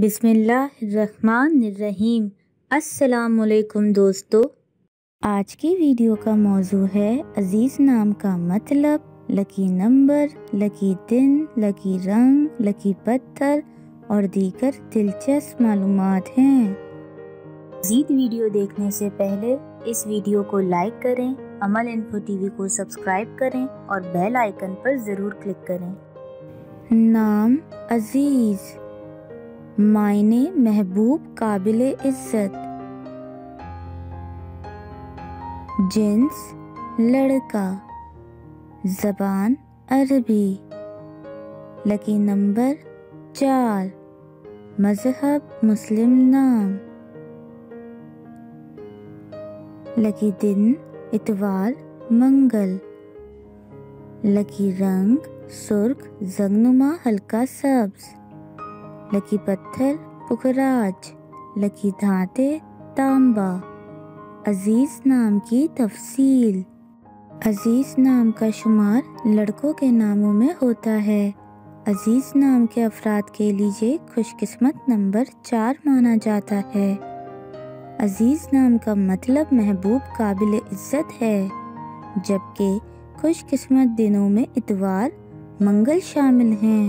बिस्मिल्लाहिर्रहमानिर्रहीम। अस्सलामुअलैकुम दोस्तों, आज की वीडियो का मौजू है अजीज़ नाम का मतलब। लकी नंबर, लकी दिन, लकी रंग, लकी पत्थर और दीगर दिलचस्प मालूमात हैं। मज़ीद वीडियो देखने से पहले इस वीडियो को लाइक करें, अमल इन्फो टीवी को सब्सक्राइब करें और बेल आइकन पर ज़रूर क्लिक करें। नाम अजीज़, मायने महबूब, काबिले इज्जत। जिन्स लड़का, ज़बान अरबी। लकी नंबर 4, मज़हब मुस्लिम नाम। लकी दिन इतवार मंगल। लकी रंग सुर्ख ज़ंगनुमा हल्का सब्ज़। लकी पत्थर पुखराज। लकी धाते तांबा। अजीज़ नाम की तफसील। अजीज़ नाम का शुमार लड़कों के नामों में होता है। अजीज़ नाम के अफराद के लिए खुशकिस्मत नंबर 4 माना जाता है। अजीज़ नाम का मतलब महबूब काबिल इज्जत है, जबकि खुशकिस्मत दिनों में इतवार मंगल शामिल हैं।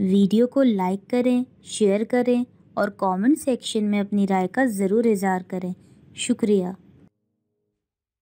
वीडियो को लाइक करें, शेयर करें और कमेंट सेक्शन में अपनी राय का ज़रूर इज़हार करें। शुक्रिया।